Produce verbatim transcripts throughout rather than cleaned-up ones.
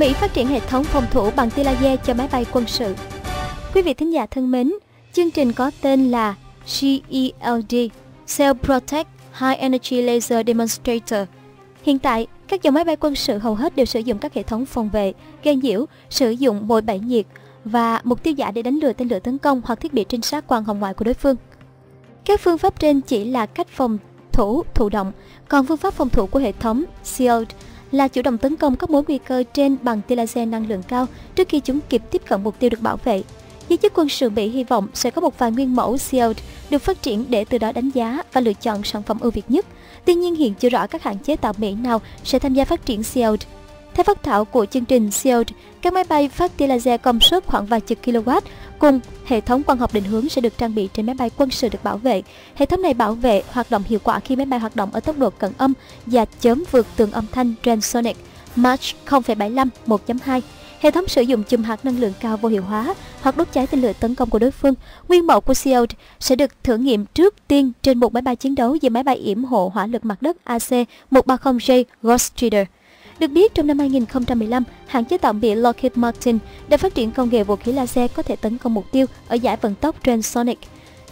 Mỹ phát triển hệ thống phòng thủ bằng tia laser cho máy bay quân sự. Quý vị thính giả thân mến, chương trình có tên là xê i lờ đê, Self Protect High Energy Laser Demonstrator. Hiện tại, các dòng máy bay quân sự hầu hết đều sử dụng các hệ thống phòng vệ, gây nhiễu, sử dụng mồi bẫy nhiệt và mục tiêu giả để đánh lừa tên lửa tấn công hoặc thiết bị trinh sát quang hồng ngoại của đối phương. Các phương pháp trên chỉ là cách phòng thủ thụ động, còn phương pháp phòng thủ của hệ thống xê i lờ đê là chủ động tấn công các mối nguy cơ trên bằng tia laser năng lượng cao trước khi chúng kịp tiếp cận mục tiêu được bảo vệ. Giới chức quân sự Mỹ hy vọng sẽ có một vài nguyên mẫu xê i lờ đê được phát triển để từ đó đánh giá và lựa chọn sản phẩm ưu việt nhất. Tuy nhiên, hiện chưa rõ các hãng chế tạo Mỹ nào sẽ tham gia phát triển xê i lờ đê. Theo phát thảo của chương trình xê i lờ đê, các máy bay phát tia laser công suất khoảng vài chục kilowatt cùng hệ thống quang học định hướng sẽ được trang bị trên máy bay quân sự được bảo vệ. Hệ thống này bảo vệ hoạt động hiệu quả khi máy bay hoạt động ở tốc độ cận âm và chớm vượt tường âm thanh Transonic Mach không phẩy bảy mươi lăm, một chấm hai. Hệ thống sử dụng chùm hạt năng lượng cao vô hiệu hóa hoặc đốt cháy tên lửa tấn công của đối phương. Nguyên mẫu của xê i lờ đê sẽ được thử nghiệm trước tiên trên một máy bay chiến đấu dưới máy bay yểm hộ hỏa lực mặt đất A C một trăm ba mươi J Ghostrider. Được biết, trong năm hai nghìn không trăm mười lăm, hãng chế tạo Mỹ Lockheed Martin đã phát triển công nghệ vũ khí laser có thể tấn công mục tiêu ở giải vận tốc Transonic.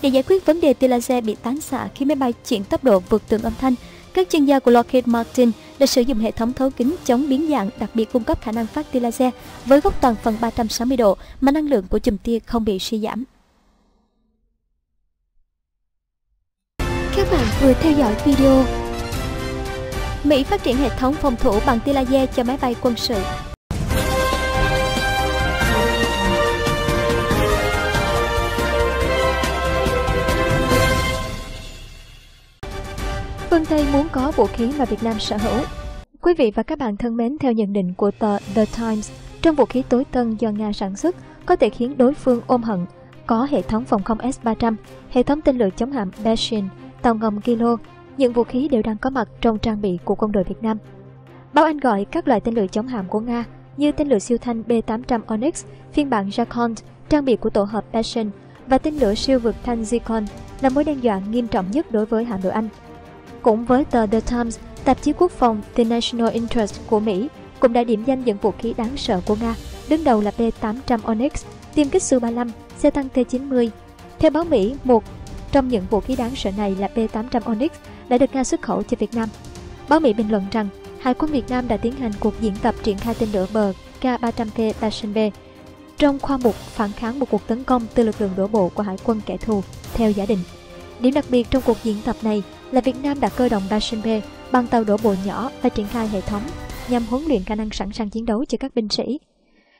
Để giải quyết vấn đề tia laser bị tán xạ khi máy bay chuyển tốc độ vượt tường âm thanh, các chuyên gia của Lockheed Martin đã sử dụng hệ thống thấu kính chống biến dạng đặc biệt cung cấp khả năng phát tia laser với góc toàn phần ba trăm sáu mươi độ mà năng lượng của chùm tia không bị suy giảm. Các bạn vừa theo dõi video Mỹ phát triển hệ thống phòng thủ bằng tia laser cho máy bay quân sự. Phương Tây muốn có vũ khí mà Việt Nam sở hữu. Quý vị và các bạn thân mến, theo nhận định của tờ The Times, trong vũ khí tối tân do Nga sản xuất có thể khiến đối phương ôm hận, có hệ thống phòng không S ba trăm, hệ thống tên lửa chống hạm Beshin, tàu ngầm Kilo. Những vũ khí đều đang có mặt trong trang bị của quân đội Việt Nam. Báo Anh gọi các loại tên lửa chống hạm của Nga như tên lửa siêu thanh B tám trăm Onyx, phiên bản Yakhont, trang bị của tổ hợp Beshin và tên lửa siêu vượt thanh Zircon là mối đe dọa nghiêm trọng nhất đối với hạm đội Anh. Cũng với tờ The Times, tạp chí quốc phòng The National Interest của Mỹ cũng đã điểm danh những vũ khí đáng sợ của Nga, đứng đầu là B tám trăm Onyx, tiêm kích Su ba mươi lăm, xe tăng T chín mươi. Theo báo Mỹ, một trong những vũ khí đáng sợ này là B tám trăm Onyx đã được Nga xuất khẩu cho Việt Nam. Báo Mỹ bình luận rằng, Hải quân Việt Nam đã tiến hành cuộc diễn tập triển khai tên lửa bờ K ba trăm T Bastion-P trong khoa mục phản kháng một cuộc tấn công từ lực lượng đổ bộ của Hải quân kẻ thù, theo giả định. Điểm đặc biệt trong cuộc diễn tập này là Việt Nam đã cơ động Bastion-P bằng tàu đổ bộ nhỏ và triển khai hệ thống nhằm huấn luyện khả năng sẵn sàng chiến đấu cho các binh sĩ.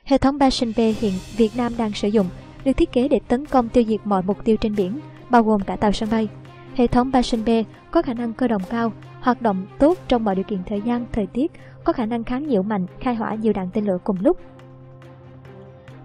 Hệ thống Bastion-P hiện Việt Nam đang sử dụng được thiết kế để tấn công tiêu diệt mọi mục tiêu trên biển, bao gồm cả tàu sân bay. Hệ thống Bastion-P có khả năng cơ động cao, hoạt động tốt trong mọi điều kiện thời gian, thời tiết, có khả năng kháng nhiễu mạnh, khai hỏa nhiều đạn tên lửa cùng lúc.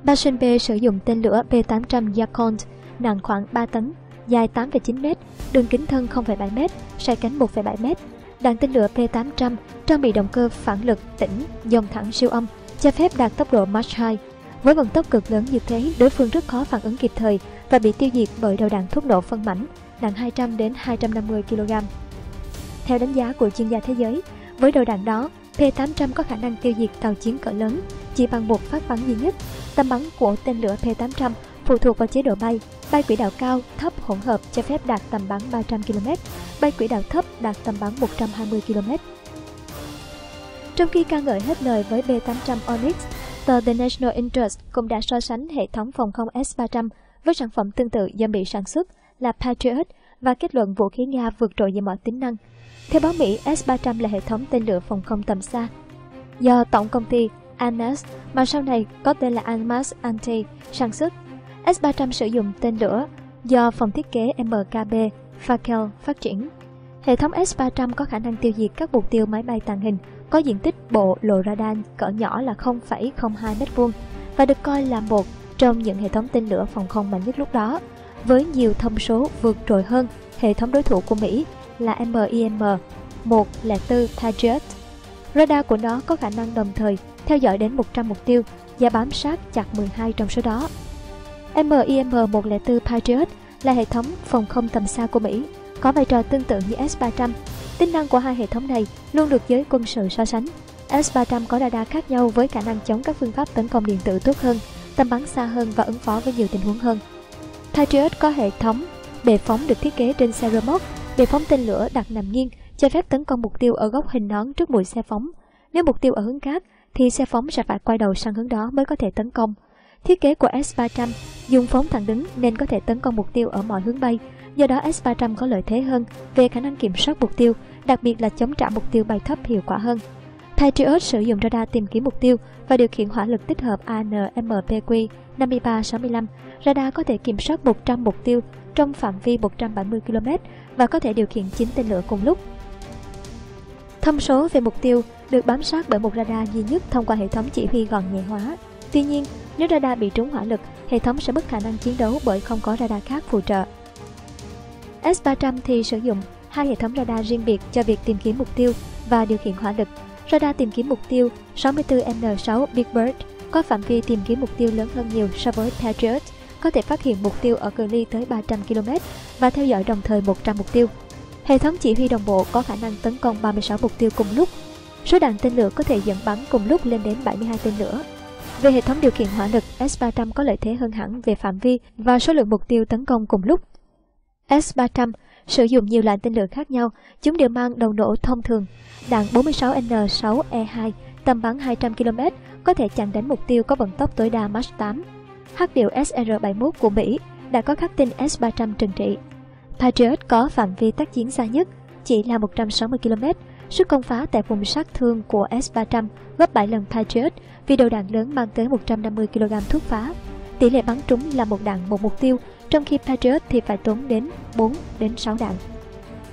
Bastion-P sử dụng tên lửa B tám trăm Yakhont, nặng khoảng ba tấn, dài tám phẩy chín mét, đường kính thân không phẩy bảy mét, sai cánh một phẩy bảy mét. Đạn tên lửa P tám trăm trang bị động cơ phản lực tĩnh, dòng thẳng siêu âm, cho phép đạt tốc độ Mach hai. Với vận tốc cực lớn như thế, đối phương rất khó phản ứng kịp thời và bị tiêu diệt bởi đầu đạn thuốc nổ phân mảnh, nặng hai trăm đến hai trăm năm mươi ki lô gam. Theo đánh giá của chuyên gia thế giới, với đầu đạn đó, P tám trăm có khả năng tiêu diệt tàu chiến cỡ lớn chỉ bằng một phát bắn duy nhất. Tầm bắn của tên lửa P tám trăm phụ thuộc vào chế độ bay, bay quỹ đạo cao, thấp hỗn hợp cho phép đạt tầm bắn ba trăm ki lô mét, bay quỹ đạo thấp đạt tầm bắn một trăm hai mươi ki lô mét. Trong khi ca ngợi hết lời với B tám trăm Onyx, tờ The National Interest cũng đã so sánh hệ thống phòng không S ba trăm với sản phẩm tương tự do Mỹ sản xuất là Patriot và kết luận vũ khí Nga vượt trội về mọi tính năng. Theo báo Mỹ, S ba trăm là hệ thống tên lửa phòng không tầm xa do tổng công ty Almaz, mà sau này có tên là Almaz Ante, sản xuất. S ba trăm sử dụng tên lửa do phòng thiết kế M K B Fakel phát triển. Hệ thống S ba trăm có khả năng tiêu diệt các mục tiêu máy bay tàng hình có diện tích bộ lộ radar cỡ nhỏ là không phẩy không hai mét vuông và được coi là một trong những hệ thống tên lửa phòng không mạnh nhất lúc đó, với nhiều thông số vượt trội hơn hệ thống đối thủ của Mỹ là M I M một không bốn Patriot. Radar của nó có khả năng đồng thời theo dõi đến một trăm mục tiêu và bám sát chặt mười hai trong số đó. M I M một không bốn Patriot là hệ thống phòng không tầm xa của Mỹ, có vai trò tương tự như S ba trăm. Tính năng của hai hệ thống này luôn được giới quân sự so sánh. S ba trăm có radar khác nhau với khả năng chống các phương pháp tấn công điện tử tốt hơn, tầm bắn xa hơn và ứng phó với nhiều tình huống hơn. Patriot có hệ thống bệ phóng được thiết kế trên xe rơ móc, bệ phóng tên lửa đặt nằm nghiêng, cho phép tấn công mục tiêu ở góc hình nón trước mũi xe phóng. Nếu mục tiêu ở hướng khác, thì xe phóng sẽ phải quay đầu sang hướng đó mới có thể tấn công. Thiết kế của S ba trăm dùng phóng thẳng đứng nên có thể tấn công mục tiêu ở mọi hướng bay, do đó S ba trăm có lợi thế hơn về khả năng kiểm soát mục tiêu, đặc biệt là chống trả mục tiêu bay thấp hiệu quả hơn. Patriot sử dụng radar tìm kiếm mục tiêu và điều khiển hỏa lực tích hợp A N M P Q năm ba sáu năm. Radar có thể kiểm soát một trăm mục tiêu trong phạm vi một trăm bảy mươi ki lô mét và có thể điều khiển chín tên lửa cùng lúc. Thông số về mục tiêu được bám sát bởi một radar duy nhất thông qua hệ thống chỉ huy gọn nhẹ hóa. Tuy nhiên, nếu radar bị trúng hỏa lực, hệ thống sẽ mất khả năng chiến đấu bởi không có radar khác phụ trợ. S ba trăm thì sử dụng hai hệ thống radar riêng biệt cho việc tìm kiếm mục tiêu và điều khiển hỏa lực. Radar tìm kiếm mục tiêu sáu mươi tư N sáu Big Bird có phạm vi tìm kiếm mục tiêu lớn hơn nhiều so với Patriot, có thể phát hiện mục tiêu ở cự ly tới ba trăm ki lô mét và theo dõi đồng thời một trăm mục tiêu. Hệ thống chỉ huy đồng bộ có khả năng tấn công ba mươi sáu mục tiêu cùng lúc. Số đạn tên lửa có thể dẫn bắn cùng lúc lên đến bảy mươi hai tên lửa. Về hệ thống điều khiển hỏa lực, S ba trăm có lợi thế hơn hẳn về phạm vi và số lượng mục tiêu tấn công cùng lúc. S ba trăm sử dụng nhiều loại tên lửa khác nhau, chúng đều mang đầu nổ thông thường. Đạn bốn mươi sáu N sáu E hai tầm bắn hai trăm ki lô mét, có thể chặn đánh mục tiêu có vận tốc tối đa Mach tám. Hắc điệu S R bảy mươi mốt của Mỹ đã có khắc tinh S ba trăm trừng trị. Patriot có phạm vi tác chiến xa nhất, chỉ là một trăm sáu mươi ki lô mét. Sức công phá tại vùng sát thương của S ba trăm gấp bảy lần Patriot vì đầu đạn lớn mang tới một trăm năm mươi ki lô gam thuốc phá. Tỷ lệ bắn trúng là một đạn một mục tiêu, trong khi Patriot thì phải tốn đến bốn đến sáu đạn.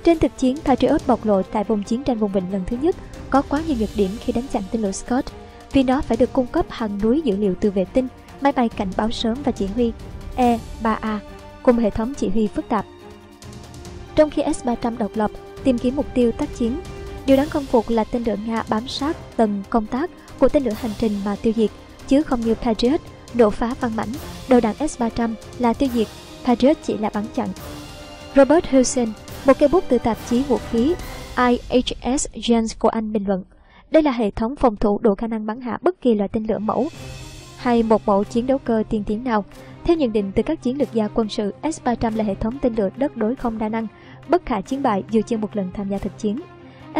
Trên thực chiến, Patriot bộc lộ tại vùng chiến tranh vùng vịnh lần thứ nhất có quá nhiều nhược điểm khi đánh chặn tên lửa Scott, vì nó phải được cung cấp hàng núi dữ liệu từ vệ tinh, máy bay cảnh báo sớm và chỉ huy E ba A cùng hệ thống chỉ huy phức tạp. Trong khi S ba trăm độc lập tìm kiếm mục tiêu tác chiến, điều đáng khâm phục là tên lửa Nga bám sát tầng công tác của tên lửa hành trình mà tiêu diệt, chứ không như Patriot nổ phá văn mảnh, đầu đạn S ba trăm là tiêu diệt, Patriot chỉ là bắn chặn. Robert Hudson, một cây bút từ tạp chí vũ khí I H S Jones của Anh bình luận, đây là hệ thống phòng thủ đủ khả năng bắn hạ bất kỳ loại tên lửa mẫu hay một mẫu chiến đấu cơ tiên tiến nào. Theo nhận định từ các chiến lược gia quân sự, S ba trăm là hệ thống tên lửa đất đối không đa năng, bất khả chiến bại dù chưa một lần tham gia thực chiến.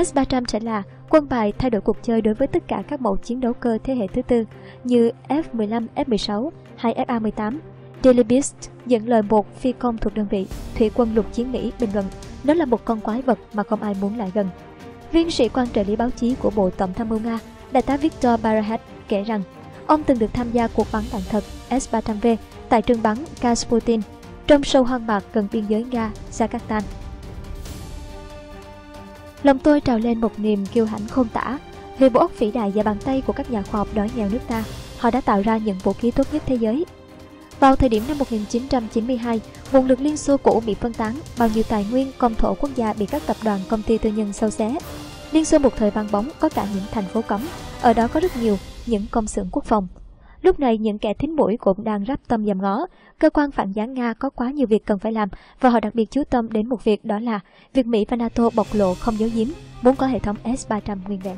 S ba trăm sẽ là quân bài thay đổi cuộc chơi đối với tất cả các mẫu chiến đấu cơ thế hệ thứ tư như F mười lăm, F mười sáu hay F A mười tám. Daily Beast dẫn lời một phi công thuộc đơn vị thủy quân lục chiến Mỹ bình luận, nó là một con quái vật mà không ai muốn lại gần. Viên sĩ quan trợ lý báo chí của Bộ Tổng tham mưu Nga, đại tá Viktor Barahat kể rằng ông từng được tham gia cuộc bắn đạn thật S ba trăm V tại trường bắn Kasputin trong sâu hoang mạc gần biên giới Nga, Kazakhstan. Lòng tôi trào lên một niềm kiêu hãnh không tả về bộ óc vĩ đại và bàn tay của các nhà khoa học đói nghèo nước ta. Họ đã tạo ra những vũ khí tốt nhất thế giới. Vào thời điểm năm một nghìn chín trăm chín mươi hai, nguồn lực Liên Xô cũ bị phân tán, bao nhiêu tài nguyên, công thổ quốc gia bị các tập đoàn công ty tư nhân xâu xé. Liên Xô một thời vang bóng có cả những thành phố cấm, ở đó có rất nhiều những công xưởng quốc phòng. Lúc này những kẻ thính mũi cũng đang ráp tâm dòm ngó. Cơ quan phản gián Nga có quá nhiều việc cần phải làm và họ đặc biệt chú tâm đến một việc, đó là việc Mỹ và NATO bộc lộ không giấu giếm muốn có hệ thống S ba trăm nguyên vẹn.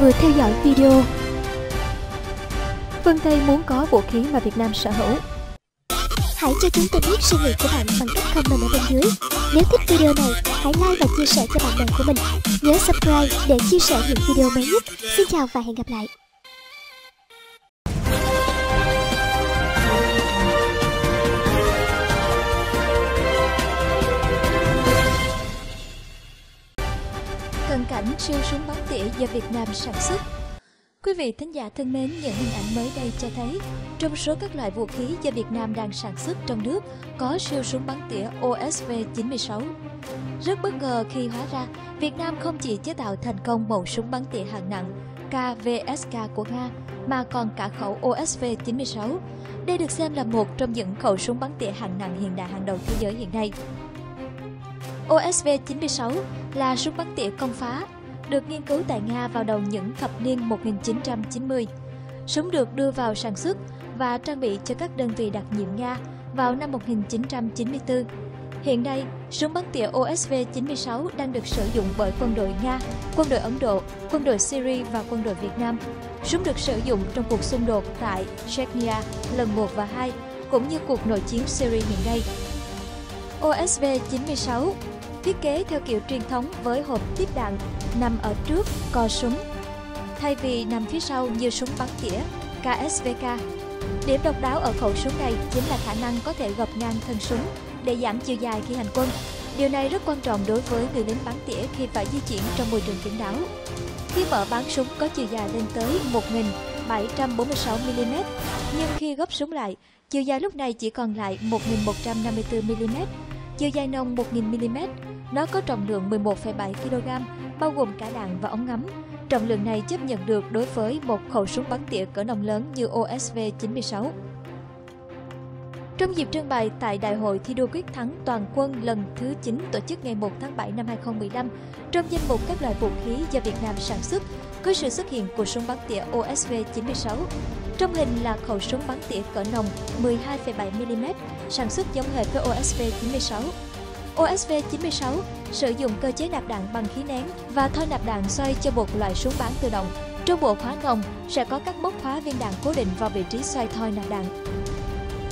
vừa theo dõi video. Phương Tây muốn có vũ khí mà Việt Nam sở hữu. Hãy cho chúng tôi biết suy nghĩ của bạn bằng cách comment ở bên dưới. Nếu thích video này, hãy like và chia sẻ cho bạn bè của mình. Nhớ subscribe để chia sẻ những video mới nhất. Xin chào và hẹn gặp lại. Cận cảnh siêu súng bắn tỉa do Việt Nam sản xuất. Quý vị thính giả thân mến, những hình ảnh mới đây cho thấy trong số các loại vũ khí do Việt Nam đang sản xuất trong nước có siêu súng bắn tỉa O S V chín sáu. Rất bất ngờ khi hóa ra Việt Nam không chỉ chế tạo thành công mẫu súng bắn tỉa hạng nặng K V S K của Nga mà còn cả khẩu O S V chín sáu. Đây được xem là một trong những khẩu súng bắn tỉa hạng nặng hiện đại hàng đầu thế giới hiện nay. O S V chín sáu là súng bắn tỉa công phá, được nghiên cứu tại Nga vào đầu những thập niên một nghìn chín trăm chín mươi. Súng được đưa vào sản xuất và trang bị cho các đơn vị đặc nhiệm Nga vào năm một nghìn chín trăm chín mươi tư. Hiện nay, súng bắn tỉa O S V chín sáu đang được sử dụng bởi quân đội Nga, quân đội Ấn Độ, quân đội Syri và quân đội Việt Nam. Súng được sử dụng trong cuộc xung đột tại Chechnya lần một và hai, cũng như cuộc nội chiến Syri hiện nay. O S V chín sáu thiết kế theo kiểu truyền thống với hộp tiếp đạn nằm ở trước cò súng, thay vì nằm phía sau như súng bắn tỉa K S V K. Điểm độc đáo ở khẩu súng này chính là khả năng có thể gập ngang thân súng để giảm chiều dài khi hành quân. Điều này rất quan trọng đối với người lính bắn tỉa khi phải di chuyển trong môi trường kín đáo. Khi mở bắn súng có chiều dài lên tới một nghìn bảy trăm bốn mươi sáu mi li mét, nhưng khi gấp súng lại, chiều dài lúc này chỉ còn lại một nghìn một trăm năm mươi tư mi li mét, chiều dài nòng một nghìn mi li mét. Nó có trọng lượng mười một phẩy bảy ki lô gam, bao gồm cả đạn và ống ngắm. Trọng lượng này chấp nhận được đối với một khẩu súng bắn tỉa cỡ nòng lớn như O S V chín sáu. Trong dịp trưng bày tại Đại hội thi đua quyết thắng toàn quân lần thứ chín tổ chức ngày mùng một tháng bảy năm hai nghìn không trăm mười lăm, trong danh mục các loại vũ khí do Việt Nam sản xuất, có sự xuất hiện của súng bắn tỉa O S V chín sáu. Trong hình là khẩu súng bắn tỉa cỡ nòng mười hai phẩy bảy mi li mét, sản xuất giống hệt với O S V chín sáu. O S V chín sáu sử dụng cơ chế nạp đạn bằng khí nén và thoi nạp đạn xoay cho một loại súng bắn tự động. Trong bộ khóa nòng sẽ có các móc khóa viên đạn cố định vào vị trí xoay thoi nạp đạn.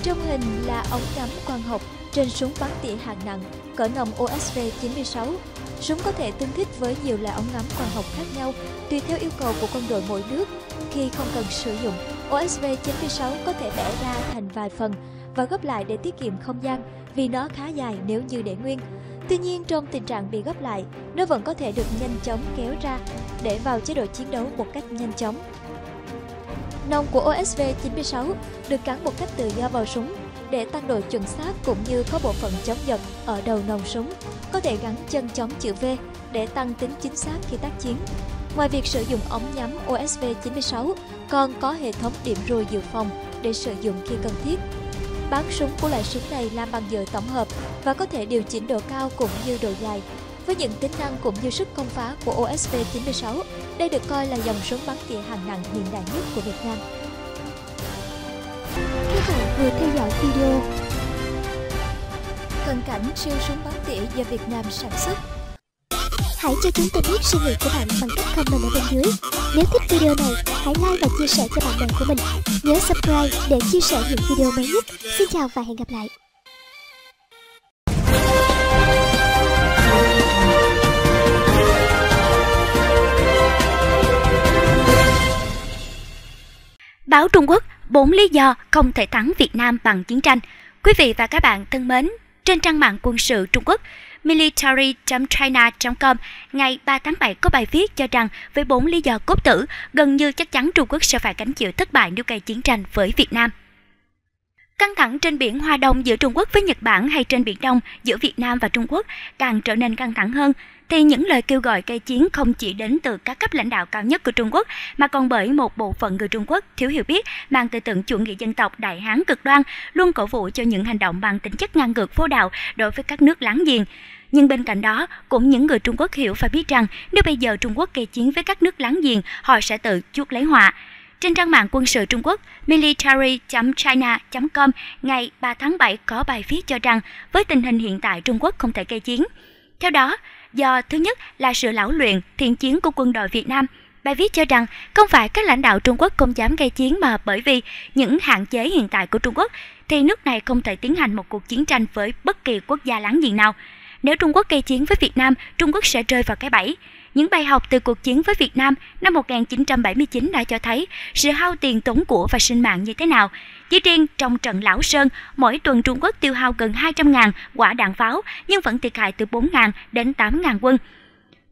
Trong hình là ống ngắm quang học trên súng bắn tỉa hạng nặng cỡ nòng O S V chín sáu. Súng có thể tương thích với nhiều loại ống ngắm quang học khác nhau tùy theo yêu cầu của quân đội mỗi nước. Khi không cần sử dụng, O S V chín sáu có thể bẻ ra thành vài phần và gấp lại để tiết kiệm không gian vì nó khá dài nếu như để nguyên. Tuy nhiên, trong tình trạng bị gấp lại, nó vẫn có thể được nhanh chóng kéo ra để vào chế độ chiến đấu một cách nhanh chóng. Nòng của O S V chín sáu được gắn một cách tự do vào súng để tăng độ chuẩn xác, cũng như có bộ phận chống giật ở đầu nòng súng, có thể gắn chân chống chữ V để tăng tính chính xác khi tác chiến. Ngoài việc sử dụng ống nhắm, O S V chín sáu còn có hệ thống điểm ruồi dự phòng để sử dụng khi cần thiết. Bắn súng của loại súng này làm bằng dời tổng hợp và có thể điều chỉnh độ cao cũng như độ dài. Với những tính năng cũng như sức công phá của O S V chín sáu, đây được coi là dòng súng bắn tỉa hạng nặng hiện đại nhất của Việt Nam. Các bạn vừa theo dõi video Cận cảnh siêu súng bắn tỉa do Việt Nam sản xuất. Hãy cho chúng tôi biết suy nghĩ của bạn bằng cách comment ở bên dưới. Nếu thích video này, hãy like và chia sẻ cho bạn bè của mình. Nhớ subscribe để chia sẻ những video mới nhất. Xin chào và hẹn gặp lại. Báo Trung Quốc, bốn lý do không thể thắng Việt Nam bằng chiến tranh. Quý vị và các bạn thân mến, trên trang mạng quân sự Trung Quốc military china chấm com ngày ba tháng bảy có bài viết cho rằng với bốn lý do cốt tử, gần như chắc chắn Trung Quốc sẽ phải gánh chịu thất bại nếu gây chiến tranh với Việt Nam. Căng thẳng trên biển Hoa Đông giữa Trung Quốc với Nhật Bản hay trên Biển Đông giữa Việt Nam và Trung Quốc càng trở nên căng thẳng hơn, thì những lời kêu gọi gây chiến không chỉ đến từ các cấp lãnh đạo cao nhất của Trung Quốc mà còn bởi một bộ phận người Trung Quốc thiếu hiểu biết, mang tư tưởng chủ nghĩa dân tộc Đại Hán cực đoan, luôn cổ vũ cho những hành động mang tính chất ngang ngược vô đạo đối với các nước láng giềng. Nhưng bên cạnh đó, cũng những người Trung Quốc hiểu và biết rằng nếu bây giờ Trung Quốc gây chiến với các nước láng giềng, họ sẽ tự chuốc lấy họa. Trên trang mạng quân sự Trung Quốc military china chấm com ngày ba tháng bảy có bài viết cho rằng với tình hình hiện tại Trung Quốc không thể gây chiến. Theo đó, do thứ nhất là sự lão luyện, thiện chiến của quân đội Việt Nam, Bài viết cho rằng không phải các lãnh đạo Trung Quốc không dám gây chiến mà bởi vì những hạn chế hiện tại của Trung Quốc thì nước này không thể tiến hành một cuộc chiến tranh với bất kỳ quốc gia láng giềng nào. Nếu Trung Quốc gây chiến với Việt Nam, Trung Quốc sẽ rơi vào cái bẫy. Những bài học từ cuộc chiến với Việt Nam năm một nghìn chín trăm bảy mươi chín đã cho thấy sự hao tiền tốn của và sinh mạng như thế nào. Chỉ riêng trong trận Lão Sơn, mỗi tuần Trung Quốc tiêu hao gần hai trăm nghìn quả đạn pháo nhưng vẫn thiệt hại từ bốn nghìn đến tám nghìn quân.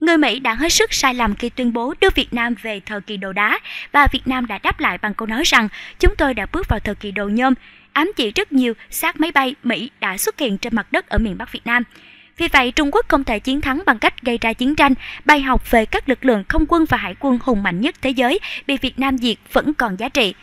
Người Mỹ đã hết sức sai lầm khi tuyên bố đưa Việt Nam về thời kỳ đồ đá và Việt Nam đã đáp lại bằng câu nói rằng chúng tôi đã bước vào thời kỳ đồ nhôm, ám chỉ rất nhiều xác máy bay Mỹ đã xuất hiện trên mặt đất ở miền Bắc Việt Nam. Vì vậy, Trung Quốc không thể chiến thắng bằng cách gây ra chiến tranh. Bài học về các lực lượng không quân và hải quân hùng mạnh nhất thế giới bị Việt Nam diệt vẫn còn giá trị.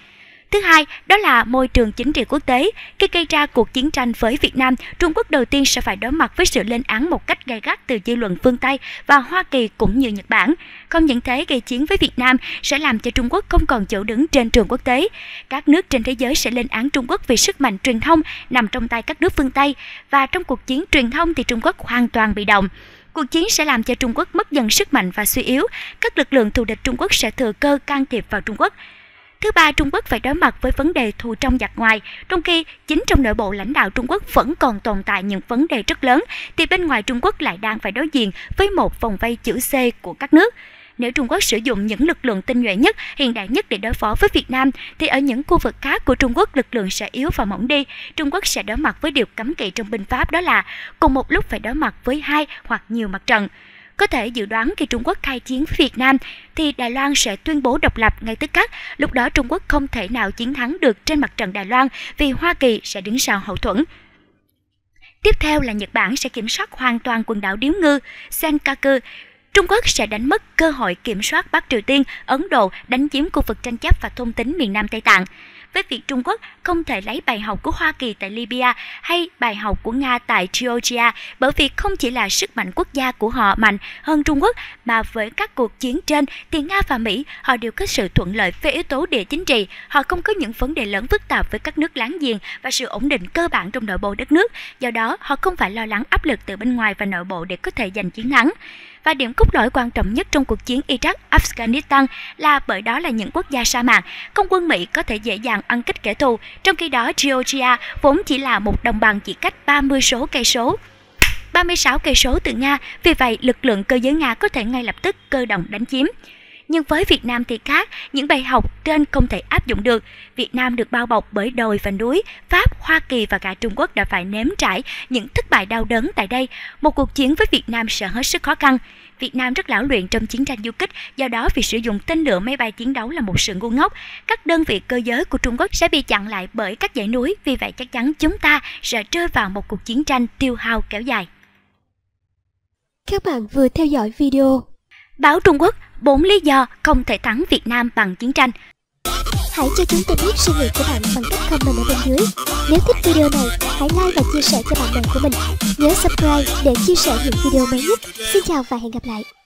Thứ hai, đó là môi trường chính trị quốc tế. Khi gây ra cuộc chiến tranh với Việt Nam, Trung Quốc đầu tiên sẽ phải đối mặt với sự lên án một cách gay gắt từ dư luận phương Tây và Hoa Kỳ cũng như Nhật Bản. Không những thế, gây chiến với Việt Nam sẽ làm cho Trung Quốc không còn chỗ đứng trên trường quốc tế. Các nước trên thế giới sẽ lên án Trung Quốc vì sức mạnh truyền thông nằm trong tay các nước phương Tây và trong cuộc chiến truyền thông thì Trung Quốc hoàn toàn bị động. Cuộc chiến sẽ làm cho Trung Quốc mất dần sức mạnh và suy yếu. Các lực lượng thù địch Trung Quốc sẽ thừa cơ can thiệp vào Trung Quốc. Thứ ba, Trung Quốc phải đối mặt với vấn đề thù trong giặc ngoài. Trong khi chính trong nội bộ lãnh đạo Trung Quốc vẫn còn tồn tại những vấn đề rất lớn, thì bên ngoài Trung Quốc lại đang phải đối diện với một vòng vây chữ C của các nước. Nếu Trung Quốc sử dụng những lực lượng tinh nhuệ nhất, hiện đại nhất để đối phó với Việt Nam, thì ở những khu vực khác của Trung Quốc lực lượng sẽ yếu và mỏng đi. Trung Quốc sẽ đối mặt với điều cấm kỵ trong binh pháp, đó là cùng một lúc phải đối mặt với hai hoặc nhiều mặt trận. Có thể dự đoán khi Trung Quốc khai chiến với Việt Nam thì Đài Loan sẽ tuyên bố độc lập ngay tức khắc. Lúc đó Trung Quốc không thể nào chiến thắng được trên mặt trận Đài Loan vì Hoa Kỳ sẽ đứng sau hậu thuẫn. Tiếp theo là Nhật Bản sẽ kiểm soát hoàn toàn quần đảo Điếu Ngư, Senkaku. Trung Quốc sẽ đánh mất cơ hội kiểm soát Bắc Triều Tiên, Ấn Độ, đánh chiếm khu vực tranh chấp và thôn tính miền Nam Tây Tạng. Với việc Trung Quốc không thể lấy bài học của Hoa Kỳ tại Libya hay bài học của Nga tại Georgia, bởi vì không chỉ là sức mạnh quốc gia của họ mạnh hơn Trung Quốc, mà với các cuộc chiến trên thì Nga và Mỹ họ đều có sự thuận lợi về yếu tố địa chính trị. Họ không có những vấn đề lớn phức tạp với các nước láng giềng và sự ổn định cơ bản trong nội bộ đất nước. Do đó, họ không phải lo lắng áp lực từ bên ngoài và nội bộ để có thể giành chiến thắng. Và điểm cốt lõi quan trọng nhất trong cuộc chiến Iraq, Afghanistan là bởi đó là những quốc gia sa mạc, không quân Mỹ có thể dễ dàng ăn kích kẻ thù, trong khi đó Georgia vốn chỉ là một đồng bằng chỉ cách ba mươi số cây số, ba mươi sáu cây số từ Nga, vì vậy lực lượng cơ giới Nga có thể ngay lập tức cơ động đánh chiếm. Nhưng với Việt Nam thì khác, những bài học trên không thể áp dụng được. Việt Nam được bao bọc bởi đồi và núi, Pháp, Hoa Kỳ và cả Trung Quốc đã phải nếm trải những thất bại đau đớn tại đây. Một cuộc chiến với Việt Nam sẽ hết sức khó khăn. Việt Nam rất lão luyện trong chiến tranh du kích, do đó việc sử dụng tên lửa máy bay chiến đấu là một sự ngu ngốc. Các đơn vị cơ giới của Trung Quốc sẽ bị chặn lại bởi các dãy núi, vì vậy chắc chắn chúng ta sẽ rơi vào một cuộc chiến tranh tiêu hao kéo dài. Các bạn vừa theo dõi video Báo Trung Quốc, bốn lý do không thể thắng Việt Nam bằng chiến tranh. Hãy cho chúng tôi biết suy nghĩ của bạn bằng cách comment ở bên dưới. Nếu thích video này, hãy like và chia sẻ cho bạn bè của mình. Nhớ subscribe để chia sẻ những video mới nhất. Xin chào và hẹn gặp lại.